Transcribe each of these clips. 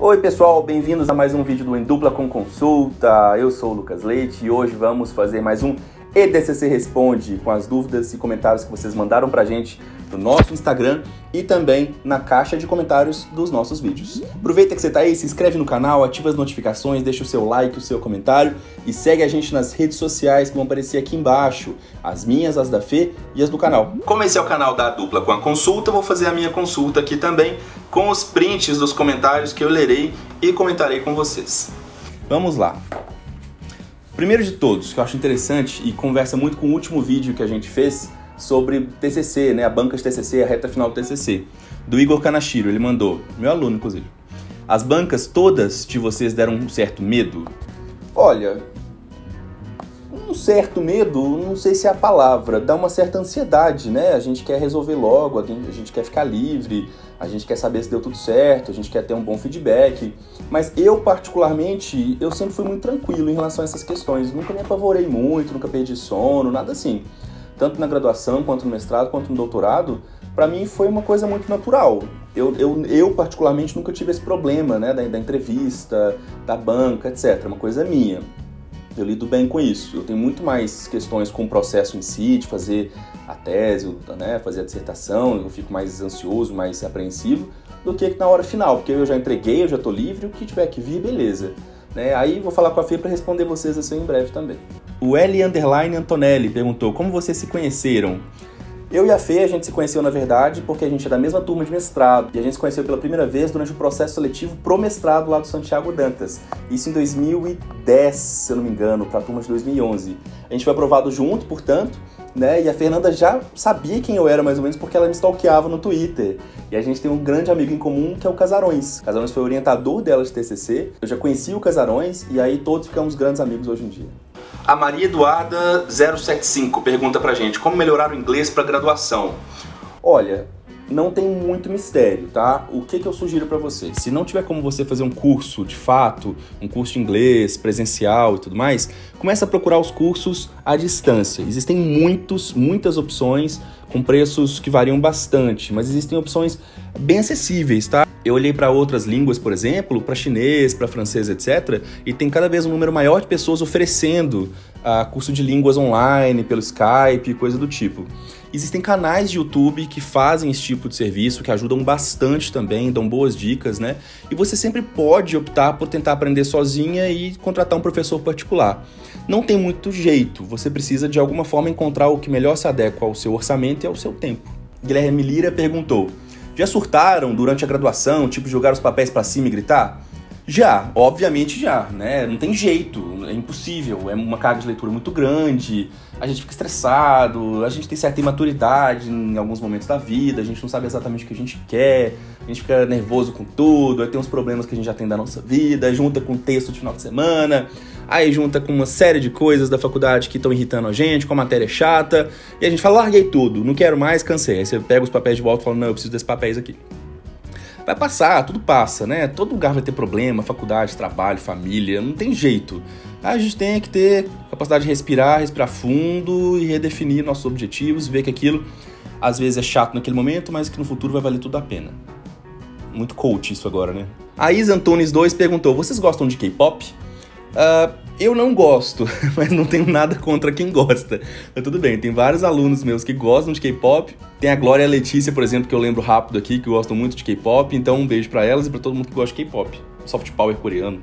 Oi pessoal, bem-vindos a mais um vídeo do Em Dupla com Consulta. Eu sou o Lucas Leite e hoje vamos fazer mais um EDCC Responde com as dúvidas e comentários que vocês mandaram pra gente no nosso Instagram e também na caixa de comentários dos nossos vídeos. Aproveita que você tá aí, se inscreve no canal, ativa as notificações, deixa o seu like, o seu comentário e segue a gente nas redes sociais que vão aparecer aqui embaixo, as minhas, as da Fê e as do canal. Como esse é o canal da Dupla com a Consulta, eu vou fazer a minha consulta aqui também com os prints dos comentários que eu lerei e comentarei com vocês. Vamos lá. Primeiro de todos, que eu acho interessante e conversa muito com o último vídeo que a gente fez sobre TCC, né? A banca de TCC, a reta final do TCC, do Igor Kanashiro. Ele mandou, meu aluno inclusive, as bancas todas de vocês deram um certo medo? Olha, um certo medo, não sei se é a palavra, dá uma certa ansiedade, né? A gente quer resolver logo, a gente quer ficar livre, a gente quer saber se deu tudo certo, a gente quer ter um bom feedback. Mas eu, particularmente, eu sempre fui muito tranquilo em relação a essas questões. Nunca me apavorei muito, nunca perdi sono, nada assim. Tanto na graduação, quanto no mestrado, quanto no doutorado, pra mim foi uma coisa muito natural. Eu particularmente, nunca tive esse problema, né? Da entrevista, da banca, etc. Uma coisa minha. Eu lido bem com isso. Eu tenho muito mais questões com o processo em si, de fazer a tese, né, fazer a dissertação, eu fico mais ansioso, mais apreensivo, do que na hora final, porque eu já entreguei, eu já tô livre, o que tiver que vir, beleza. Né? Aí vou falar com a Fê para responder vocês assim em breve também. O L. Antonelli perguntou, como vocês se conheceram? Eu e a Fê, a gente se conheceu, na verdade, porque a gente é da mesma turma de mestrado. E a gente se conheceu pela primeira vez durante o processo seletivo pro mestrado lá do Santiago Dantas. Isso em 2010, se eu não me engano, pra turma de 2011. A gente foi aprovado junto, portanto, né? E a Fernanda já sabia quem eu era, mais ou menos, porque ela me stalkeava no Twitter. E a gente tem um grande amigo em comum, que é o Casarões. O Casarões foi o orientador dela de TCC. Eu já conhecia o Casarões, e aí todos ficamos grandes amigos hoje em dia. A Maria Eduarda 075 pergunta pra gente, como melhorar o inglês pra graduação? Olha, não tem muito mistério, tá? O que eu sugiro pra você? Se não tiver como você fazer um curso de fato, um curso de inglês, presencial e tudo mais, começa a procurar os cursos à distância. Existem muitas opções com preços que variam bastante, mas existem opções bem acessíveis, tá? Eu olhei para outras línguas, por exemplo, para chinês, para francês, etc. E tem cada vez um número maior de pessoas oferecendo curso de línguas online, pelo Skype, coisa do tipo. Existem canais de YouTube que fazem esse tipo de serviço, que ajudam bastante também, dão boas dicas, né? E você sempre pode optar por tentar aprender sozinha e contratar um professor particular. Não tem muito jeito, você precisa de alguma forma encontrar o que melhor se adequa ao seu orçamento e ao seu tempo. Guilherme Lira perguntou, já surtaram durante a graduação, tipo jogar os papéis pra cima e gritar? Já, obviamente já, né? Não tem jeito, é impossível, é uma carga de leitura muito grande, a gente fica estressado, a gente tem certa imaturidade em alguns momentos da vida, a gente não sabe exatamente o que a gente quer, a gente fica nervoso com tudo, aí tem uns problemas que a gente já tem da nossa vida, junta com o texto de final de semana, aí junta com uma série de coisas da faculdade que estão irritando a gente, com a matéria chata, e a gente fala, larguei tudo, não quero mais, cansei. Aí você pega os papéis de volta e fala, não, eu preciso desses papéis aqui. Vai passar, tudo passa, né? Todo lugar vai ter problema, faculdade, trabalho, família, não tem jeito. A gente tem que ter capacidade de respirar, respirar fundo e redefinir nossos objetivos, ver que aquilo às vezes é chato naquele momento, mas que no futuro vai valer tudo a pena. Muito coach isso agora, né? A Isa Antunes 2 perguntou, vocês gostam de K-pop? Eu não gosto, mas não tenho nada contra quem gosta. Mas tudo bem, tem vários alunos meus que gostam de K-pop. Tem a Glória Letícia, por exemplo, que eu lembro rápido aqui, que gostam muito de K-pop. Então um beijo pra elas e pra todo mundo que gosta de K-pop. Soft power coreano.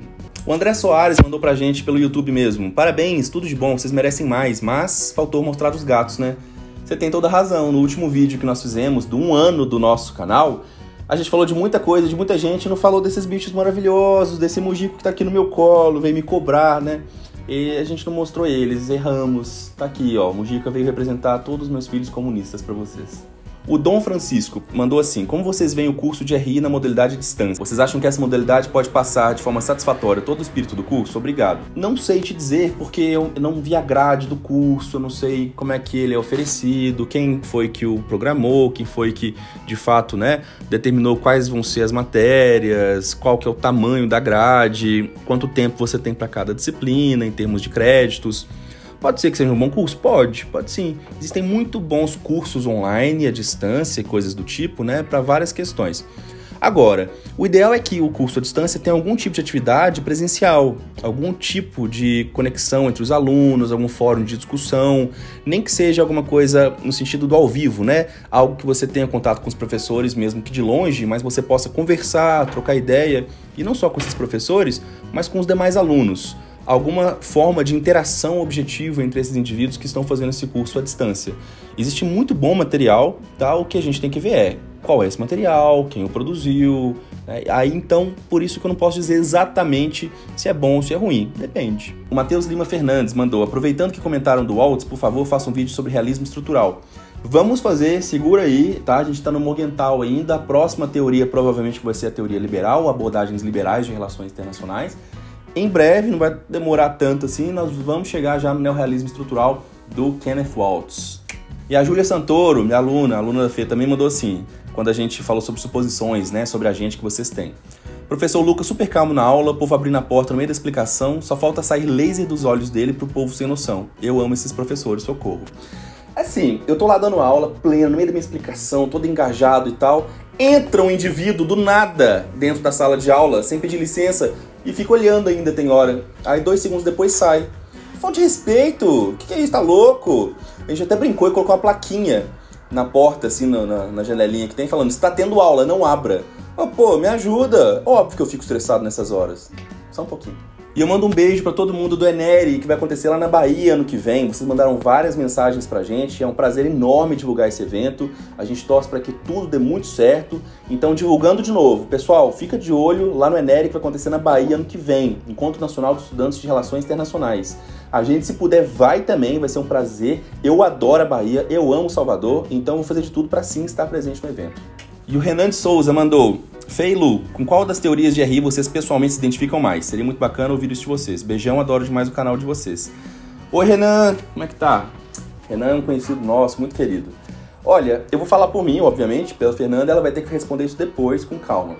O André Soares mandou pra gente pelo YouTube mesmo. Parabéns, tudo de bom, vocês merecem mais, mas faltou mostrar os gatos, né? Você tem toda a razão. No último vídeo que nós fizemos, do 1 ano do nosso canal, a gente falou de muita coisa, de muita gente, não falou desses bichos maravilhosos, desse Mujica que tá aqui no meu colo, veio me cobrar, né? E a gente não mostrou eles, erramos. Tá aqui, ó, o Mujica veio representar todos os meus filhos comunistas pra vocês. O Dom Francisco mandou assim, como vocês veem o curso de RI na modalidade à distância? Vocês acham que essa modalidade pode passar de forma satisfatória todo o espírito do curso? Obrigado. Não sei te dizer, porque eu não vi a grade do curso, eu não sei como é que ele é oferecido, quem foi que o programou, quem foi que, de fato, né, determinou quais vão ser as matérias, qual que é o tamanho da grade, quanto tempo você tem para cada disciplina em termos de créditos. Pode ser que seja um bom curso? Pode sim. Existem muito bons cursos online, à distância e coisas do tipo, né, para várias questões. Agora, o ideal é que o curso à distância tenha algum tipo de atividade presencial, algum tipo de conexão entre os alunos, algum fórum de discussão, nem que seja alguma coisa no sentido do ao vivo, né? Algo que você tenha contato com os professores, mesmo que de longe, mas você possa conversar, trocar ideia, e não só com esses professores, mas com os demais alunos. Alguma forma de interação objetiva entre esses indivíduos que estão fazendo esse curso à distância. Existe muito bom material, tá? O que a gente tem que ver é qual é esse material, quem o produziu, né? Aí então, por isso que eu não posso dizer exatamente se é bom ou se é ruim, depende. O Matheus Lima Fernandes mandou: aproveitando que comentaram do Waltz, por favor, faça um vídeo sobre realismo estrutural. Vamos fazer, segura aí, tá? A gente tá no Morgenthau ainda, a próxima teoria provavelmente vai ser a teoria liberal, abordagens liberais de relações internacionais. Em breve, não vai demorar tanto assim, nós vamos chegar já no neorrealismo estrutural do Kenneth Waltz. E a Júlia Santoro, minha aluna da FE, também mandou assim, quando a gente falou sobre suposições, né, sobre a gente que vocês têm. Professor Lucas super calmo na aula, o povo abrindo a porta no meio da explicação, só falta sair laser dos olhos dele pro povo sem noção. Eu amo esses professores, socorro. Assim, eu tô lá dando aula plena, no meio da minha explicação, todo engajado e tal, entra um indivíduo do nada dentro da sala de aula, sem pedir licença, e fica olhando ainda, tem hora. Aí 2 segundos depois sai. Falta de respeito! O que é isso? Tá louco? A gente até brincou e colocou uma plaquinha na porta, assim, na janelinha que tem, falando: se tá tendo aula, não abra. Oh, pô, me ajuda! Óbvio que eu fico estressado nessas horas. Só um pouquinho. E eu mando um beijo pra todo mundo do ENERI, que vai acontecer lá na Bahia ano que vem. Vocês mandaram várias mensagens pra gente, é um prazer enorme divulgar esse evento. A gente torce pra que tudo dê muito certo. Então, divulgando de novo, pessoal, fica de olho lá no ENERI, que vai acontecer na Bahia ano que vem. Encontro Nacional de Estudantes de Relações Internacionais. A gente, se puder, vai também, vai ser um prazer. Eu adoro a Bahia, eu amo Salvador, então vou fazer de tudo pra sim estar presente no evento. E o Renan de Souza mandou: Fê e Lu, com qual das teorias de RI vocês pessoalmente se identificam mais? Seria muito bacana ouvir isso de vocês. Beijão, adoro demais o canal de vocês. Oi, Renan, como é que tá? Renan é um conhecido nosso, muito querido. Olha, eu vou falar por mim, obviamente, pela Fernanda, ela vai ter que responder isso depois, com calma.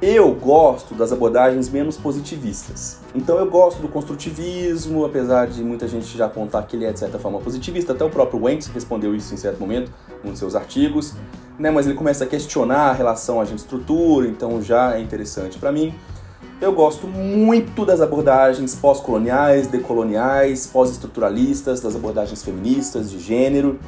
Eu gosto das abordagens menos positivistas. Então eu gosto do construtivismo, apesar de muita gente já apontar que ele é, de certa forma, positivista. Até o próprio Wentz respondeu isso em certo momento, num dos seus artigos. Né, mas ele começa a questionar a relação agente-estrutura, então já é interessante para mim. Eu gosto muito das abordagens pós-coloniais, decoloniais, pós-estruturalistas, das abordagens feministas, de gênero.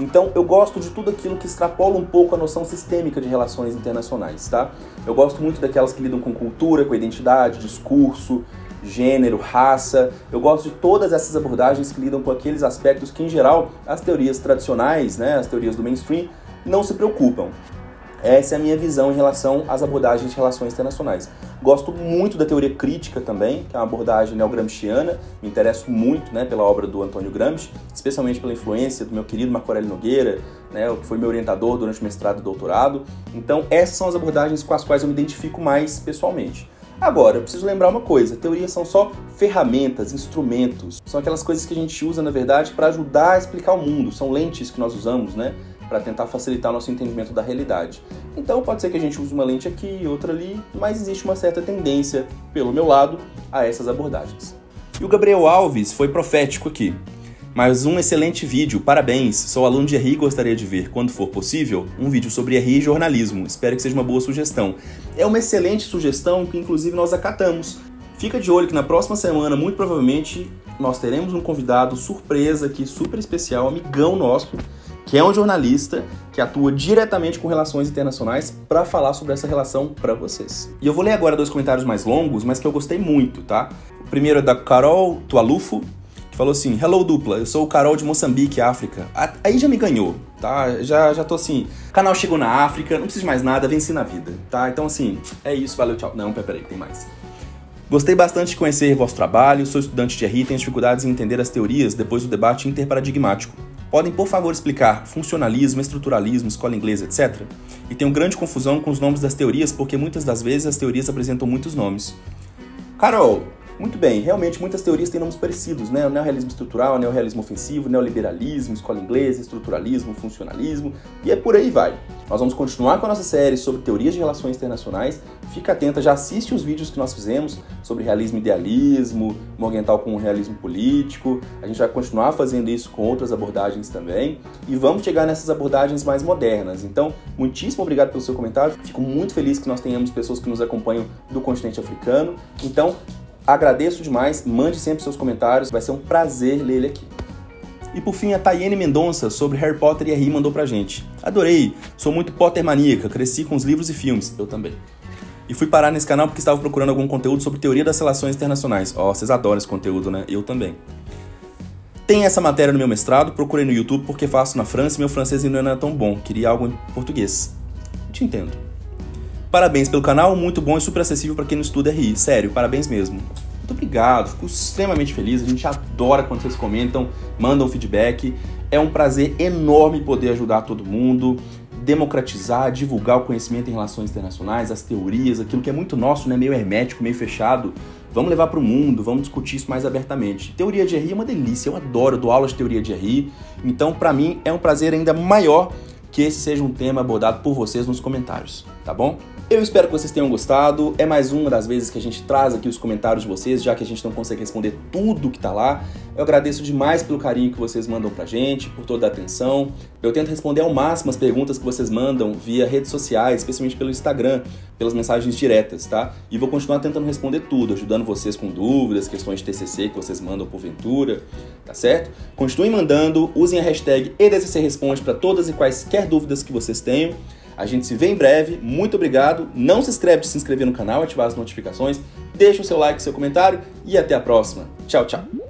Então eu gosto de tudo aquilo que extrapola um pouco a noção sistêmica de relações internacionais, tá? Eu gosto muito daquelas que lidam com cultura, com identidade, discurso, gênero, raça. Eu gosto de todas essas abordagens que lidam com aqueles aspectos que, em geral, as teorias tradicionais, né, as teorias do mainstream, não se preocupam. Essa é a minha visão em relação às abordagens de relações internacionais. Gosto muito da teoria crítica também, que é uma abordagem neogramsciana. Me interesso muito, né, pela obra do Antônio Gramsci, especialmente pela influência do meu querido Marco Aurélio Nogueira, né, que foi meu orientador durante o mestrado e doutorado. Então, essas são as abordagens com as quais eu me identifico mais pessoalmente. Agora, eu preciso lembrar uma coisa: teorias são só ferramentas, instrumentos. São aquelas coisas que a gente usa, na verdade, para ajudar a explicar o mundo. São lentes que nós usamos, né, para tentar facilitar o nosso entendimento da realidade. Então pode ser que a gente use uma lente aqui, outra ali, mas existe uma certa tendência, pelo meu lado, a essas abordagens. E o Gabriel Alves foi profético aqui. Mais um excelente vídeo, parabéns! Sou aluno de RI e gostaria de ver, quando for possível, um vídeo sobre RI e jornalismo. Espero que seja uma boa sugestão. É uma excelente sugestão que inclusive nós acatamos. Fica de olho que na próxima semana, muito provavelmente, nós teremos um convidado surpresa aqui, super especial, amigão nosso, que é um jornalista que atua diretamente com relações internacionais para falar sobre essa relação para vocês. E eu vou ler agora 2 comentários mais longos, mas que eu gostei muito, tá? O primeiro é da Carol Tualufo, que falou assim: Hello, dupla, eu sou o Carol de Moçambique, África. Aí já me ganhou, tá? Já tô assim, canal chegou na África, não preciso de mais nada, venci na vida, tá? Então assim, é isso, valeu, tchau. Não, peraí, tem mais. Gostei bastante de conhecer vosso trabalho, sou estudante de RI e tenho dificuldades em entender as teorias depois do debate interparadigmático. Podem, por favor, explicar funcionalismo, estruturalismo, escola inglesa, etc. E tenho grande confusão com os nomes das teorias, porque muitas das vezes as teorias apresentam muitos nomes. Carol, Muito bem, realmente muitas teorias têm nomes parecidos, né? O neorrealismo estrutural, o neorrealismo ofensivo, o neoliberalismo, escola inglesa, estruturalismo, funcionalismo, e é por aí vai. Nós vamos continuar com a nossa série sobre teorias de relações internacionais. Fica atenta, já assiste os vídeos que nós fizemos sobre realismo e idealismo, oriental com o realismo político. A gente vai continuar fazendo isso com outras abordagens também, e vamos chegar nessas abordagens mais modernas. Então, muitíssimo obrigado pelo seu comentário. Fico muito feliz que nós tenhamos pessoas que nos acompanham do continente africano. Então, agradeço demais, mande sempre seus comentários, vai ser um prazer ler ele aqui. E por fim, a Tayane Mendonça, sobre Harry Potter e RI, mandou pra gente. Adorei, sou muito Potter maníaca, cresci com os livros e filmes, eu também. E fui parar nesse canal porque estava procurando algum conteúdo sobre teoria das relações internacionais. Ó, vocês adoram esse conteúdo, né? Eu também. Tem essa matéria no meu mestrado, procurei no YouTube porque faço na França e meu francês ainda não é tão bom, queria algo em português. Te entendo. Parabéns pelo canal, muito bom e super acessível para quem não estuda RI. Sério, parabéns mesmo. Muito obrigado, fico extremamente feliz. A gente adora quando vocês comentam, mandam feedback. É um prazer enorme poder ajudar todo mundo, democratizar, divulgar o conhecimento em relações internacionais, as teorias, aquilo que é muito nosso, né? Meio hermético, meio fechado. Vamos levar para o mundo, vamos discutir isso mais abertamente. Teoria de RI é uma delícia, eu adoro, eu dou aulas de teoria de RI. Então, para mim, é um prazer ainda maior que esse seja um tema abordado por vocês nos comentários, tá bom? Eu espero que vocês tenham gostado, é mais uma das vezes que a gente traz aqui os comentários de vocês, já que a gente não consegue responder tudo que tá lá. Eu agradeço demais pelo carinho que vocês mandam pra gente, por toda a atenção. Eu tento responder ao máximo as perguntas que vocês mandam via redes sociais, especialmente pelo Instagram, pelas mensagens diretas, tá? E vou continuar tentando responder tudo, ajudando vocês com dúvidas, questões de TCC que vocês mandam porventura, tá certo? Continuem mandando, usem a hashtag EDCC Responde pra todas e quaisquer dúvidas que vocês tenham. A gente se vê em breve, muito obrigado, não se esquece de se inscrever no canal, ativar as notificações, deixa o seu like, seu comentário e até a próxima. Tchau, tchau!